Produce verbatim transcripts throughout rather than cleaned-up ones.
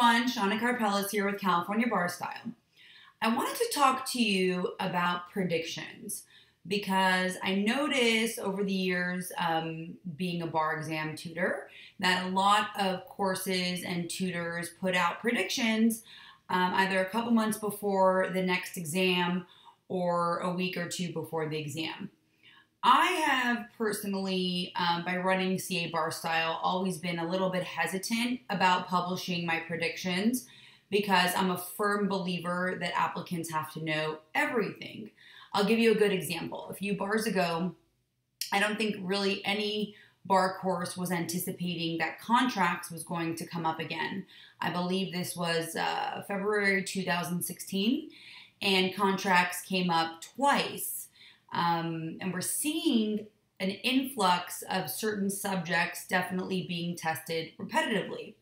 everyone, Shana Karpeles here with California Bar Style. I wanted to talk to you about predictions because I noticed over the years um, being a bar exam tutor that a lot of courses and tutors put out predictions um, either a couple months before the next exam or a week or two before the exam. I have personally, um, by running C A Bar Style, always been a little bit hesitant about publishing my predictions because I'm a firm believer that applicants have to know everything. I'll give you a good example. A few bars ago, I don't think really any bar course was anticipating that contracts was going to come up again. I believe this was uh, February two thousand sixteen, and contracts came up twice. Um, and we're seeing an influx of certain subjects definitely being tested repetitively.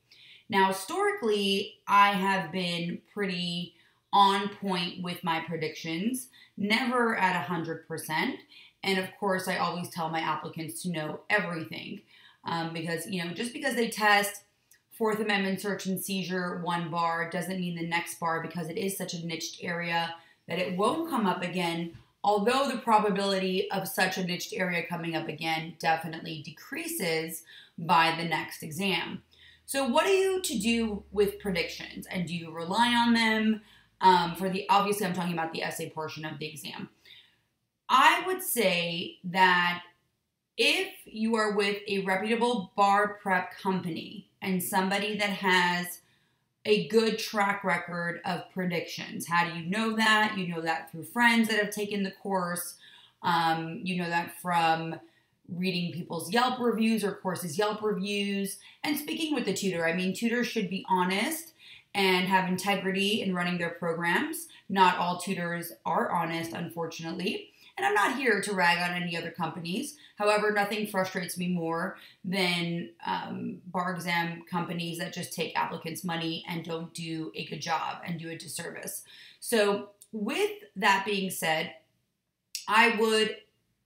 Now, historically, I have been pretty on point with my predictions, never at one hundred percent. And of course, I always tell my applicants to know everything um, because, you know, just because they test Fourth Amendment search and seizure one bar doesn't mean the next bar, because it is such a niched area that it won't come up again. Although the probability of such a niched area coming up again definitely decreases by the next exam. So what do you to do with predictions, and do you rely on them um, for the, obviously I'm talking about the essay portion of the exam. I would say that if you are with a reputable bar prep company and somebody that has a good track record of predictions. How do you know that? You know that through friends that have taken the course. Um, you know that from reading people's Yelp reviews or courses Yelp reviews, and speaking with the tutor. I mean, tutors should be honest and have integrity in running their programs. Not all tutors are honest, unfortunately. And I'm not here to rag on any other companies. However, nothing frustrates me more than um, bar exam companies that just take applicants' money and don't do a good job and do a disservice. So with that being said, I would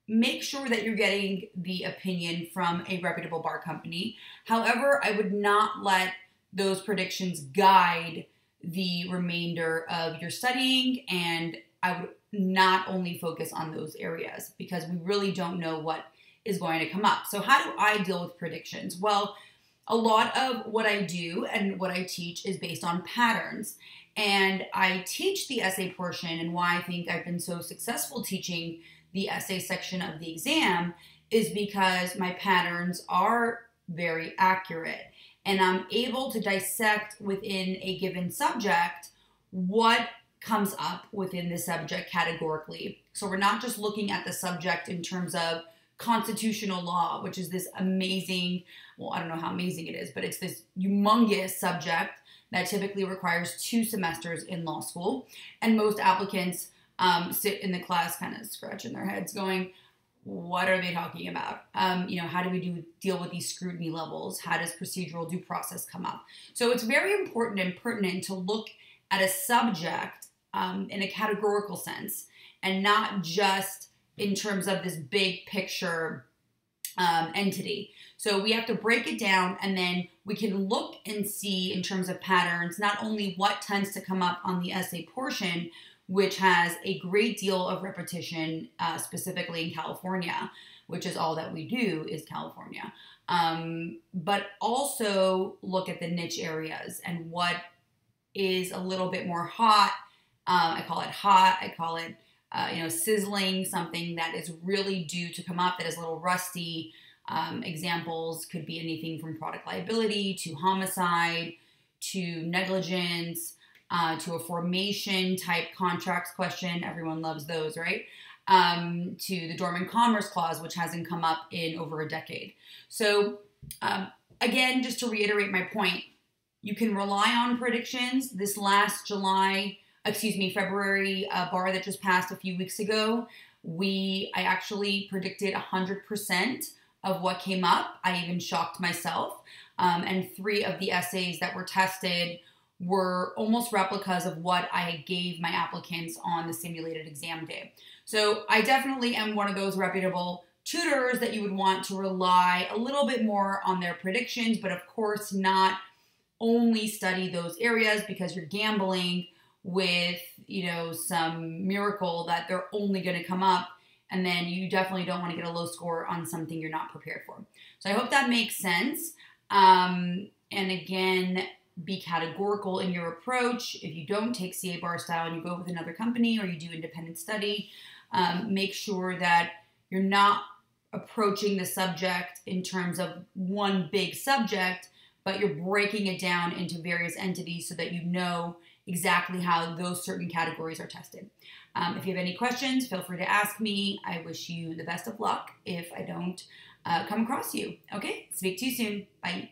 make sure that you're getting the opinion from a reputable bar company. However, I would not let those predictions guide the remainder of your studying, and I would not only focus on those areas because we really don't know what is going to come up. So how do I deal with predictions? Well, a lot of what I do and what I teach is based on patterns. And I teach the essay portion, and why I think I've been so successful teaching the essay section of the exam is because my patterns are very accurate, and I'm able to dissect within a given subject what comes up within the subject categorically. So we're not just looking at the subject in terms of constitutional law, which is this amazing, well, I don't know how amazing it is, but it's this humongous subject that typically requires two semesters in law school. And most applicants um, sit in the class kind of scratching their heads going, what are they talking about? Um, you know, how do we do deal with these scrutiny levels? How does procedural due process come up? So it's very important and pertinent to look at a subject Um, in a categorical sense, and not just in terms of this big picture um, entity. So we have to break it down, and then we can look and see in terms of patterns, not only what tends to come up on the essay portion, which has a great deal of repetition, uh, specifically in California, which is all that we do is California. Um, but also look at the niche areas and what is a little bit more hot. Um, I call it hot, I call it, uh, you know, sizzling, something that is really due to come up that is a little rusty. Um, examples could be anything from product liability to homicide to negligence uh, to a formation type contracts question. Everyone loves those, right? Um, to the Dormant Commerce Clause, which hasn't come up in over a decade. So um, again, just to reiterate my point, you can rely on predictions. This last July excuse me, February uh, bar that just passed a few weeks ago, we, I actually predicted one hundred percent of what came up. I even shocked myself. Um, and three of the essays that were tested were almost replicas of what I gave my applicants on the simulated exam day. So I definitely am one of those reputable tutors that you would want to rely a little bit more on their predictions, but of course not only study those areas because you're gambling with, you know, some miracle that they're only going to come up. And then you definitely don't want to get a low score on something you're not prepared for. So I hope that makes sense. Um, and again, be categorical in your approach. If you don't take C A Bar Style and you go with another company or you do independent study, um, make sure that you're not approaching the subject in terms of one big subject, but you're breaking it down into various entities so that you know exactly how those certain categories are tested. Um, if you have any questions, feel free to ask me. I wish you the best of luck if I don't uh, come across you. Okay, speak to you soon. Bye.